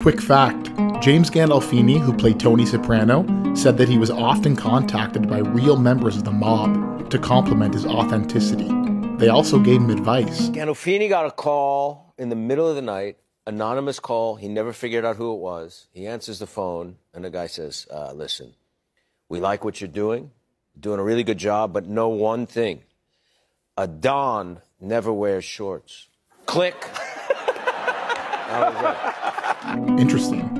Quick fact, James Gandolfini, who played Tony Soprano, said that he was often contacted by real members of the mob to compliment his authenticity. They also gave him advice. Gandolfini got a call in the middle of the night, anonymous call. He never figured out who it was. He answers the phone, and the guy says, listen, we like what you're doing a really good job, but know one thing. A don never wears shorts. Click. That was it. Interesting.